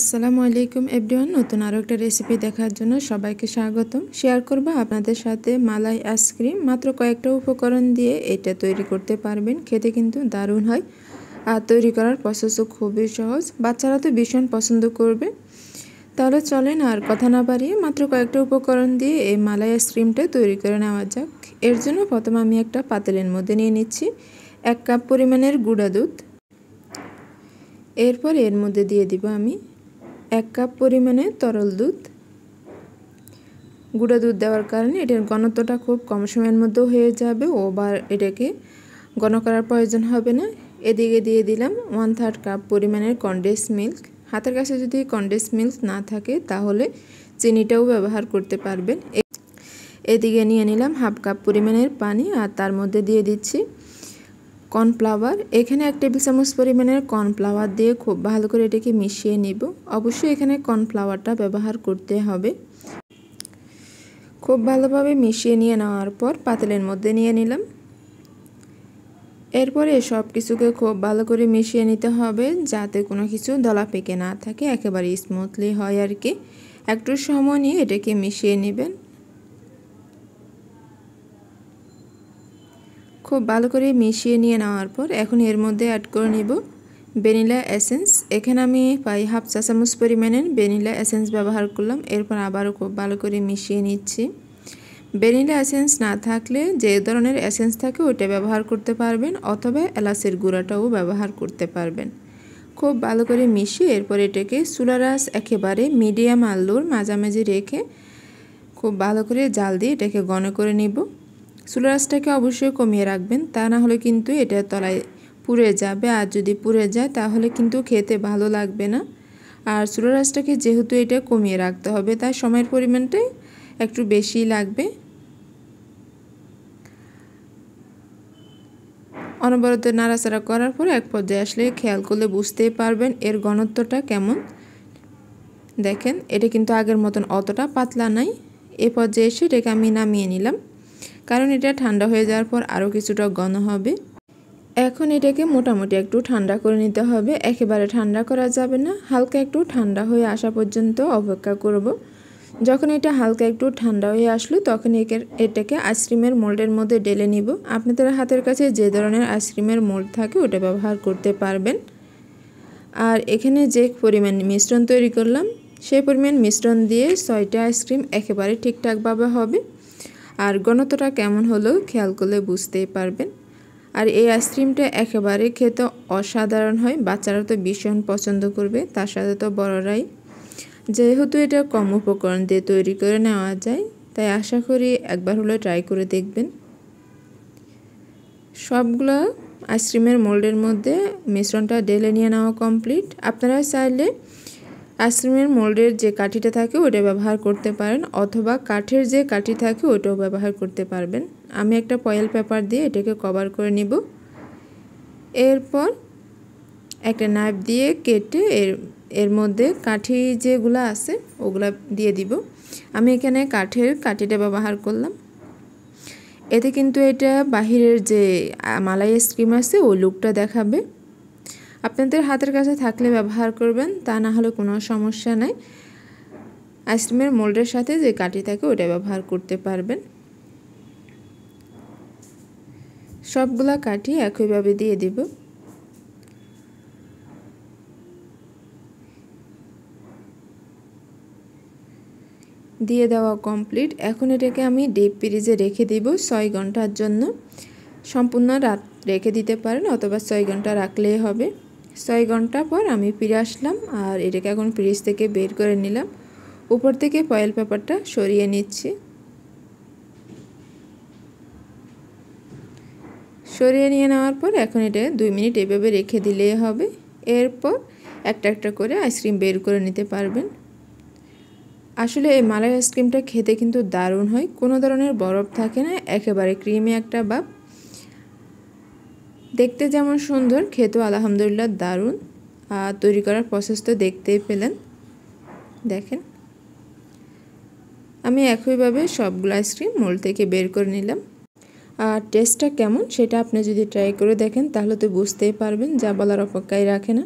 আসসালামু আলাইকুম एवरीवन নতুন আরো একটা রেসিপি দেখার জন্য সবাইকে স্বাগতম। শেয়ার করব আপনাদের সাথে মালাই আইসক্রিম। মাত্র কয়েকটা উপকরণ দিয়ে এটা তৈরি করতে পারবেন, খেতে কিন্তু দারুণ হয়। আর তৈরি করার প্রসেসও খুবই সহজ, বাচ্চারা তো ভীষণ পছন্দ করবে। তাহলে চলেন আর কথা না বাড়িয়ে মাত্র কয়েকটা উপকরণ দিয়ে এই মালাই আইসক্রিমটা তৈরি করে নেওয়া যাক। এর জন্য প্রথমে আমি একটা পাতিলের মধ্যে নিয়ে নিচ্ছি 1 কাপ পরিমাণের গুঁড়া দুধ। এরপর এর মধ্যে দিয়ে দিব আমি 1 কাপ পরিমাণে তরল দুধ। গুঁড়া দুধ দেওয়ার কারণে এটার ঘনত্বটা খুব কম সময়ের মধ্যে হয়ে যাবে, ওভার এটাকে ঘন করার প্রয়োজন হবে না। এদিকে দিয়ে দিলাম 1/3 কাপ পরিমাণের কনডেন্স মিল্ক। হাতের কাছে যদি কনডেন্স মিল্ক না থাকে তাহলে চিনিটাও ব্যবহার করতে পারবেন। এদিকে নিয়ে নিলাম 1/2 কাপ পরিমাণের পানি, আর তার মধ্যে দিয়ে দিচ্ছি কর্নফ্লাওয়ার। এখানে 1 টেবিল চামচ পরিমাণের কর্নফ্লাওয়ার দিয়ে খুব ভালো করে এটাকে মিশিয়ে নেব। অবশ্যই এখানে কর্নফ্লাওয়ারটা ব্যবহার করতে হবে। খুব ভালোভাবে মিশিয়ে নিয়ে নেওয়ার পর পাতিলের মধ্যে নিয়ে নিলাম। এরপরে সব কিছুকে খুব ভালো করে মিশিয়ে নিতে হবে যাতে কোনো কিছু দলা পেকে না থাকে, একেবারে স্মুথলি হয় আর কি। একটু সময় নিয়ে এটাকে মিশিয়ে নেবেন। খুব ভালো করে মিশিয়ে নিয়ে নেওয়ার পর এখন এর মধ্যে অ্যাড করে নেব ভ্যানিলা এসেন্স। এখানে আমি প্রায় 1/2 চা চামচ পরিমাণের ভ্যানিলা এসেন্স ব্যবহার করলাম। এরপর আবারও খুব ভালো করে মিশিয়ে নিচ্ছি। ভ্যানিলা এসেন্স না থাকলে যে ধরনের এসেন্স থাকে ওটা ব্যবহার করতে পারবেন, অথবা এলাচের গুঁড়াটাও ব্যবহার করতে পারবেন। খুব ভালো করে মিশিয়ে এরপর এটাকে চুলার আঁচ একেবারে মিডিয়াম আলোর মাঝামাঝি রেখে খুব ভালো করে জাল দিয়ে এটাকে ঘন করে নেব। চুলার আঁচটাকে অবশ্যই কমিয়ে রাখবেন, তা না হলে কিন্তু এটা তলায় পুড়ে যাবে। আর যদি পুড়ে যায় তাহলে কিন্তু খেতে ভালো লাগবে না। আর চুলার আঁচটাকে যেহেতু এটা কমিয়ে রাখতে হবে তাই সময়ের পরিমাণটাই একটু বেশি লাগবে। অনবরত নাড়াচাড়া করার পর এক পর্যায়ে আসলে খেয়াল করলে বুঝতেই পারবেন এর ঘনত্বটা কেমন। দেখেন এটা কিন্তু আগের মতন অতটা পাতলা নাই। এ পর্যায়ে এসে এটাকে আমি নামিয়ে নিলাম, কারণ এটা ঠান্ডা হয়ে যাওয়ার পর আরও কিছুটা ঘন হবে। এখন এটাকে মোটামুটি একটু ঠান্ডা করে নিতে হবে, একেবারে ঠান্ডা করা যাবে না। হালকা একটু ঠান্ডা হয়ে আসা পর্যন্ত অপেক্ষা করব। যখন এটা হালকা একটু ঠান্ডা হয়ে আসলো তখন এটাকে আইসক্রিমের মোল্ডের মধ্যে ঢেলে নিব। আপনাদের হাতের কাছে যে ধরনের আইসক্রিমের মোল্ড থাকে ওটা ব্যবহার করতে পারবেন। আর এখানে যে পরিমাণ মিশ্রণ তৈরি করলাম সেই পরিমাণ মিশ্রণ দিয়ে 6টা আইসক্রিম একেবারে ঠিকঠাকভাবে হবে। আর ঘনত্বটা কেমন হলো খেয়াল করলে বুঝতেই পারবেন। আর এই আইসক্রিমটা একেবারে খেতে অসাধারণ হয়, বাচ্চারা তো ভীষণ পছন্দ করবে, তার সাথে তো বড়রাই। যেহেতু এটা কম উপকরণ দিয়ে তৈরি করে নেওয়া যায় তাই আশা করি একবার হলে ট্রাই করে দেখবেন। সবগুলো আইসক্রিমের মোল্ডের মধ্যে মিশ্রণটা ঢেলে নিয়ে নেওয়া কমপ্লিট। আপনারা চাইলে আইসক্রিমের মোল্ডের যে কাঠিটা থাকে ওটা ব্যবহার করতে পারেন, অথবা কাঠের যে কাঠি থাকে ওটাও ব্যবহার করতে পারবেন। আমি একটা ফয়েল পেপার দিয়ে এটাকে কভার করে নিব। এরপর একটা নাইফ দিয়ে কেটে এর মধ্যে কাঠি যেগুলো আছে ওগুলা দিয়ে দিব। আমি এখানে কাঠের কাঠিটা ব্যবহার করলাম, এতে কিন্তু এটা বাহিরের যে মালাই আইসক্রিম আছে ওই লুকটা দেখাবে। আপনাদের হাতের কাছে থাকলে ব্যবহার করবেন, তা না হলে কোনো সমস্যা নাই। আইসক্রিমের মোল্ডের সাথে যে কাঠি থাকে ওটা ব্যবহার করতে পারবেন। সবগুলা কাঠি একইভাবে দিয়ে দিব। দিয়ে দেওয়া কমপ্লিট। এখন এটাকে আমি ডিপ ফ্রিজে রেখে দিব 6 ঘন্টার জন্য। সম্পূর্ণ রাত রেখে দিতে পারেন, অথবা 6 ঘন্টা রাখলেই হবে। 6 ঘন্টা পর আমি ফিরে আসলাম আর এটাকে এখন ফ্রিজ থেকে বের করে নিলাম। উপর থেকে ফয়েল পেপারটা সরিয়ে নিচ্ছি। সরিয়ে নিয়ে নেওয়ার পর এখন এটা 2 মিনিট এভাবে রেখে দিলেই হবে। এরপর একটা একটা করে আইসক্রিম বের করে নিতে পারবেন। আসলে এই মালাই আইসক্রিমটা খেতে কিন্তু দারুণ হয়, কোনো ধরনের বরফ থাকে না, একেবারে ক্রিমি একটা ভাব। দেখতে যেমন সুন্দর, খেতেও আলহামদুলিল্লাহ দারুণ। আর তৈরি করার প্রসেস তো দেখতেই পেলেন। দেখেন আমি একইভাবে সবগুলো আইসক্রিম মোল্ড থেকে বের করে নিলাম। আর টেস্টটা কেমন সেটা আপনি যদি ট্রাই করে দেখেন তাহলে তো বুঝতেই পারবেন, যা বলার অপেক্ষাই রাখে না।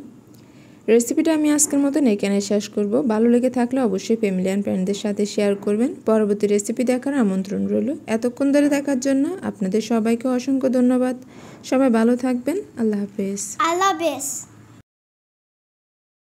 रेसिपिटा आमी आजकेर मतन एखाने शेष करब। भालो लेगे थाकले अवश्यई फैमिली एंड फ्रेंडदेर साथे शेयर करबेन। परवर्ती रेसिपि देखार आमंत्रण रइलो। एतक्षण धरे थाकार जन्य आपनादेर सबाइके असंख्य धन्यवाद। सबाई भालो थाकबेन। आल्लाह हाफेज।